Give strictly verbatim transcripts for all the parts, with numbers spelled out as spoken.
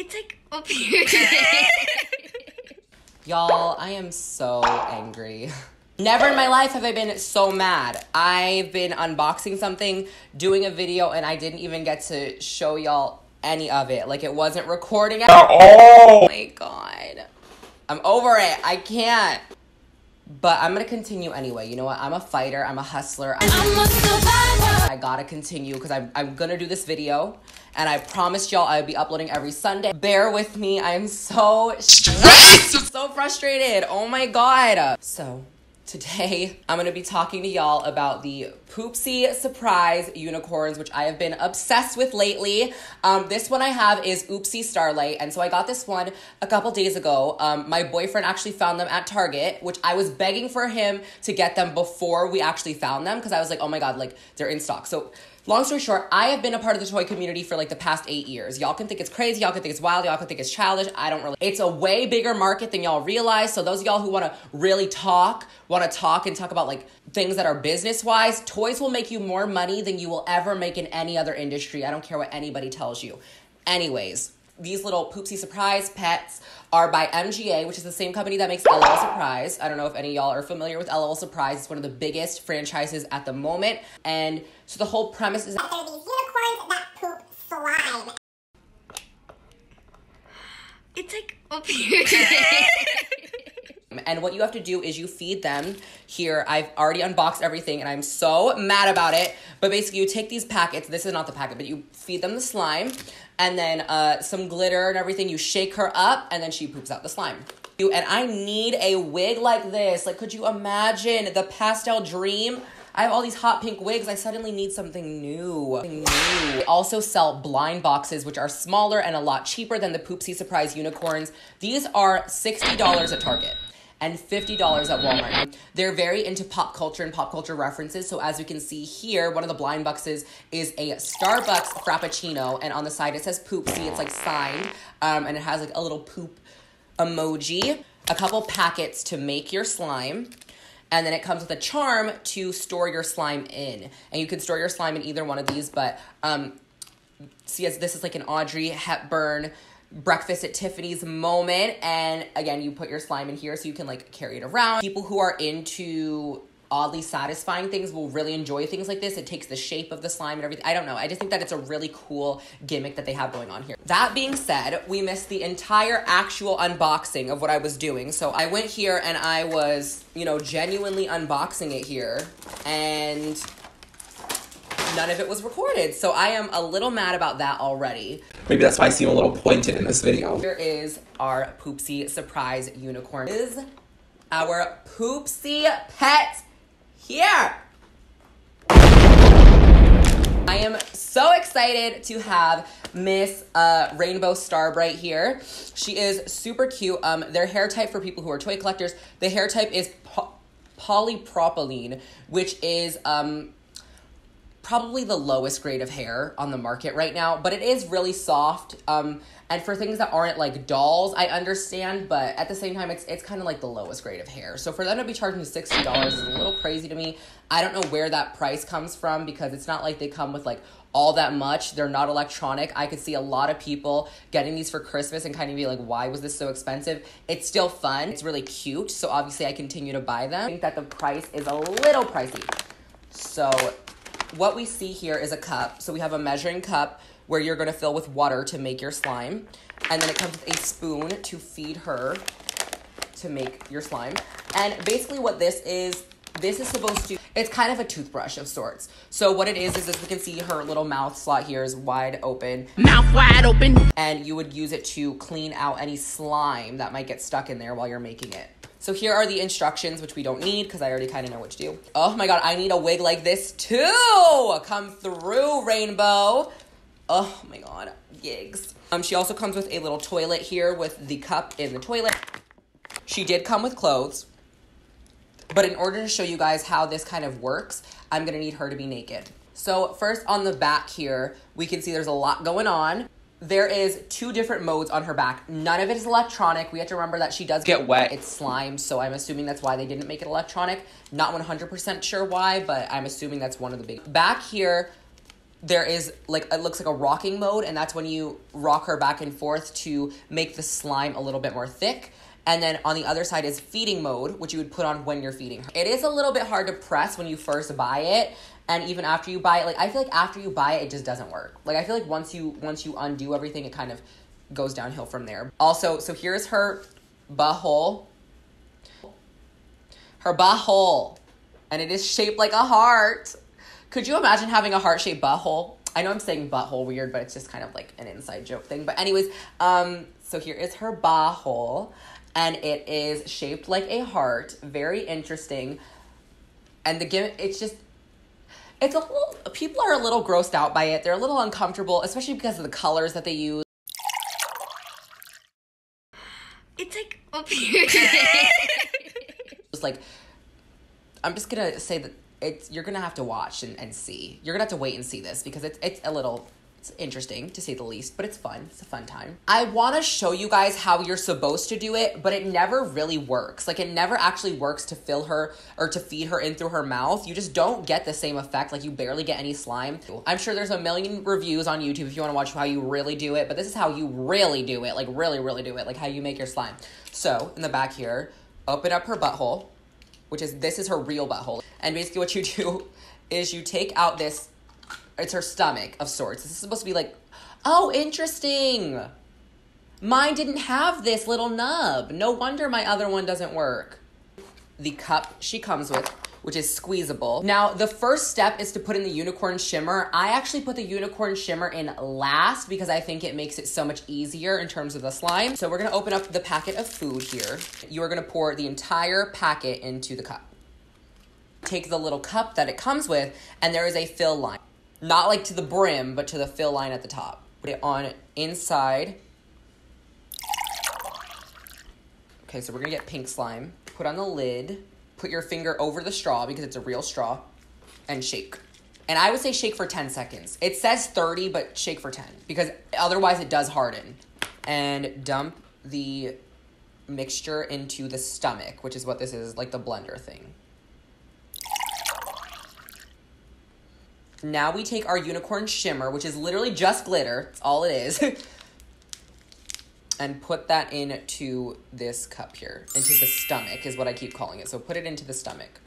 It's like up here. Y'all, I am so angry. Never in my life have I been so mad. I've been unboxing something, doing a video, and I didn't even get to show y'all any of it. Like, it wasn't recording at all. Oh my god. I'm over it. I can't. But I'm gonna continue anyway. You know what? I'm a fighter. I'm a hustler. I'm, I'm a survivor. I gotta continue because I'm, I'm gonna do this video. And I promised y'all I'd be uploading every Sunday. Bear with me. I am so stressed. So frustrated. Oh my god. So... today, I'm gonna be talking to y'all about the Poopsie Surprise Unicorns, which I have been obsessed with lately. Um, this one I have is Oopsie Starlight, and so I got this one a couple days ago. Um, my boyfriend actually found them at Target, which I was begging for him to get them before we actually found them, because I was like, oh my god, like, they're in stock. So, long story short, I have been a part of the toy community for like the past eight years. Y'all can think it's crazy, y'all can think it's wild, y'all can think it's childish, I don't really. It's a way bigger market than y'all realize, so those of y'all who wanna really talk, wanna talk and talk about like things that are business-wise, toys will make you more money than you will ever make in any other industry. I don't care what anybody tells you. Anyways, these little Poopsie Surprise pets are by M G A, which is the same company that makes LOL Surprise. I don't know if any of y'all are familiar with LOL Surprise. It's one of the biggest franchises at the moment. And so the whole premise is... okay, these unicorns that poop slime. It's like up here. And what you have to do is you feed them here. I've already unboxed everything and I'm so mad about it. But basically you take these packets, this is not the packet, but you feed them the slime and then uh, some glitter and everything. You shake her up and then she poops out the slime. You and I need a wig like this. Like, could you imagine the pastel dream? I have all these hot pink wigs. I suddenly need something new. Something new. Also sell blind boxes, which are smaller and a lot cheaper than the Poopsie Surprise Unicorns. These are sixty dollars at Target and fifty dollars at Walmart. They're very into pop culture and pop culture references. So as we can see here, one of the blind boxes is a Starbucks Frappuccino. And on the side, it says Poopsie. It's like signed. Um, and it has like a little poop emoji. A couple packets to make your slime. And then it comes with a charm to store your slime in. And you can store your slime in either one of these. But um, see, as this is like an Audrey Hepburn Breakfast at Tiffany's moment, and again you put your slime in here so you can like carry it around. People who are into oddly satisfying things will really enjoy things like this. It takes the shape of the slime and everything. I don't know, I just think that it's a really cool gimmick that they have going on here. That being said, we missed the entire actual unboxing of what I was doing. So I went here and I was, you know, genuinely unboxing it here, and none of it was recorded, so I am a little mad about that already. Maybe that's why I seem a little pointed in this video. Here is our Poopsie Surprise Unicorn. This is our Poopsie pet here. I am so excited to have Miss uh, Rainbow Starbright here. She is super cute. Um, their hair type, for people who are toy collectors, the hair type is po polypropylene, which is... Um, probably the lowest grade of hair on the market right now, but it is really soft. Um, and for things that aren't like dolls, I understand, but at the same time, it's it's kind of like the lowest grade of hair. So for them to be charging sixty dollars is a little crazy to me. I don't know where that price comes from, because it's not like they come with like all that much. They're not electronic. I could see a lot of people getting these for Christmas and kind of be like, why was this so expensive? It's still fun. It's really cute. So obviously I continue to buy them. I think that the price is a little pricey. So... what we see here is a cup. So we have a measuring cup where you're gonna fill with water to make your slime. And then it comes with a spoon to feed her to make your slime. And basically what this is, this is supposed to, it's kind of a toothbrush of sorts. So what it is, is as we can see, her little mouth slot here is wide open. Mouth wide open. And you would use it to clean out any slime that might get stuck in there while you're making it. So here are the instructions, which we don't need because I already kind of know what to do. Oh my god, I need a wig like this too! Come through, Rainbow! Oh my god, gigs. Um, she also comes with a little toilet here with the cup in the toilet. She did come with clothes, but in order to show you guys how this kind of works, I'm gonna need her to be naked. So first on the back here, we can see there's a lot going on. There is two different modes on her back. None of it is electronic. We have to remember that she does get wet. It's slime, so I'm assuming that's why they didn't make it electronic. Not one hundred percent sure why, but I'm assuming that's one of the big... back here, there is, like, it looks like a rocking mode, and that's when you rock her back and forth to make the slime a little bit more thick. And then on the other side is feeding mode, which you would put on when you're feeding her. It is a little bit hard to press when you first buy it. And even after you buy it, like, I feel like after you buy it, it just doesn't work. Like, I feel like once you, once you undo everything, it kind of goes downhill from there. Also, so here's her butthole. Her butthole. And it is shaped like a heart. Could you imagine having a heart-shaped butthole? I know I'm saying butthole weird, but it's just kind of like an inside joke thing. But anyways, um, so here is her butthole. And it is shaped like a heart. Very interesting. And the gimmick, it's just, it's a little, people are a little grossed out by it. They're a little uncomfortable, especially because of the colors that they use. It's like up here. Just like, I'm just going to say that it's, you're going to have to watch and, and see. You're going to have to wait and see this because it's, it's a little... It's interesting to say the least, but it's fun. It's a fun time. I want to show you guys how you're supposed to do it, but it never really works. Like, it never actually works to fill her or to feed her in through her mouth. You just don't get the same effect. Like, you barely get any slime. I'm sure there's a million reviews on YouTube if you want to watch how you really do it, but this is how you really do it. Like, really, really do it. Like, how you make your slime. So in the back here, open up her butthole, which is, this is her real butthole. And basically what you do is you take out this, it's her stomach of sorts. This is supposed to be like, oh, interesting. Mine didn't have this little nub. No wonder my other one doesn't work. The cup she comes with, which is squeezable. Now, the first step is to put in the unicorn shimmer. I actually put the unicorn shimmer in last because I think it makes it so much easier in terms of the slime. So we're gonna open up the packet of food here. You are gonna pour the entire packet into the cup. Take the little cup that it comes with, and there is a fill line. Not like to the brim, but to the fill line at the top. Put it on inside. Okay, so we're gonna get pink slime. Put on the lid. Put your finger over the straw because it's a real straw and shake. And I would say shake for ten seconds. It says thirty, but shake for ten because otherwise it does harden. And dump the mixture into the stomach, which is what this is, like the blender thing. Now we take our unicorn shimmer, which is literally just glitter. That's all it is. And put that into this cup here. Into the stomach is what I keep calling it. So put it into the stomach.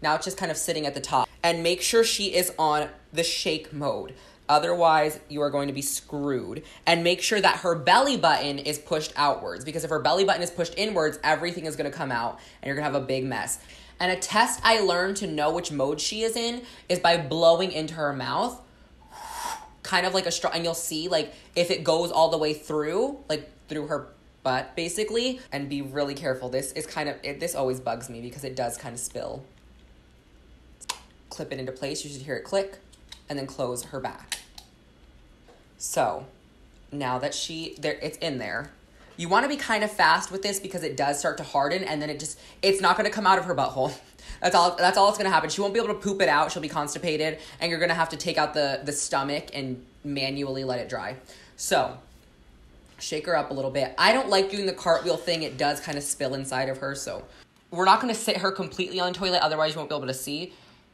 Now it's just kind of sitting at the top. And make sure she is on the shake mode. Otherwise, you are going to be screwed. And make sure that her belly button is pushed outwards. Because if her belly button is pushed inwards, everything is going to come out. And you're going to have a big mess. And a test I learned to know which mode she is in is by blowing into her mouth, kind of like a straw, and you'll see like if it goes all the way through, like through her butt basically, and be really careful. This is kind of, it, this always bugs me because it does kind of spill. Clip it into place, you should hear it click, and then close her back. So now that she, there, it's in there. You want to be kind of fast with this because it does start to harden, and then it just, it's not going to come out of her butthole. That's all, that's all that's going to happen. She won't be able to poop it out. She'll be constipated, and you're going to have to take out the, the stomach and manually let it dry. So shake her up a little bit. I don't like doing the cartwheel thing. It does kind of spill inside of her. So we're not going to sit her completely on the toilet. Otherwise you won't be able to see,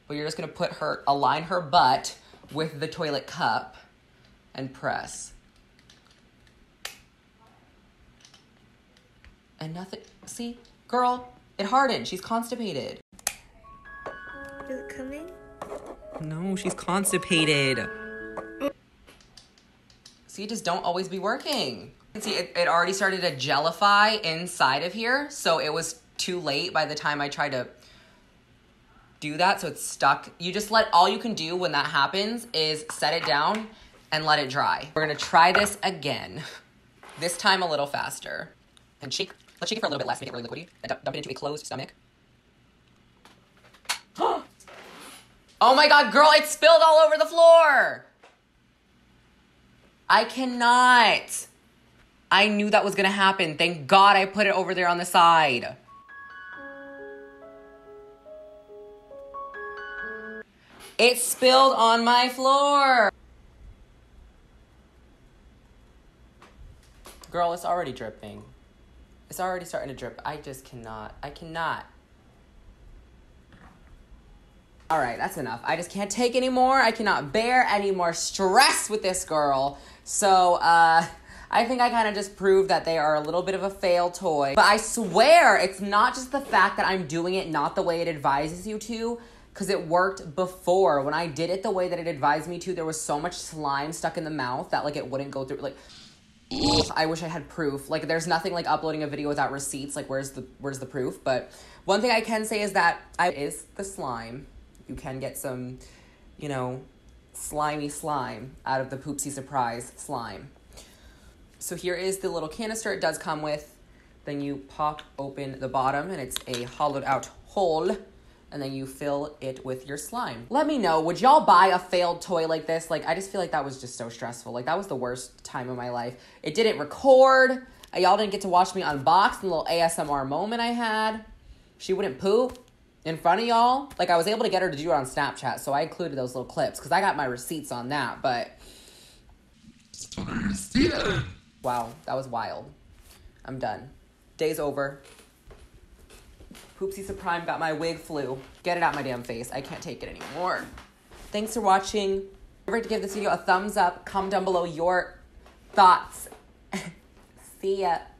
but you're just going to put her, align her butt with the toilet cup and press. And nothing, see, girl, it hardened. She's constipated. Is it coming? No, she's constipated. See, it just don't always be working. See, it, it already started to jellify inside of here, so it was too late by the time I tried to do that, so it's stuck. You just let, all you can do when that happens is set it down and let it dry. We're gonna try this again, this time a little faster. And shake. Let's shake it for a little bit less, make it really liquidy, and dump, dump it into a closed stomach. Oh my God, girl, it spilled all over the floor. I cannot. I knew that was gonna happen. Thank God I put it over there on the side. It spilled on my floor. Girl, it's already dripping. It's already starting to drip. I just cannot. I cannot. All right, that's enough. I just can't take anymore. I cannot bear any more stress with this girl. So uh, I think I kind of just proved that they are a little bit of a fail toy. But I swear it's not just the fact that I'm doing it not the way it advises you to, because it worked before. When I did it the way that it advised me to, there was so much slime stuck in the mouth that like it wouldn't go through. Like, I wish I had proof. Like, there's nothing like uploading a video without receipts. Like, where's the where's the proof? But one thing I can say is that I is the slime. You can get some, you know, slimy slime out of the Poopsie Surprise slime. So here is the little canister it does come with. Then you pop open the bottom and it's a hollowed out hole. And then you fill it with your slime. Let me know, would y'all buy a failed toy like this? Like, I just feel like that was just so stressful. Like, that was the worst time of my life. It didn't record. Y'all didn't get to watch me unbox the little A S M R moment I had. She wouldn't poop in front of y'all. Like, I was able to get her to do it on Snapchat, so I included those little clips because I got my receipts on that, but. Wow, that was wild. I'm done. Day's over. Poopsie Surprise got my wig flu. Get it out my damn face. I can't take it anymore. Thanks for watching. Remember to give this video a thumbs up. Comment down below your thoughts. See ya.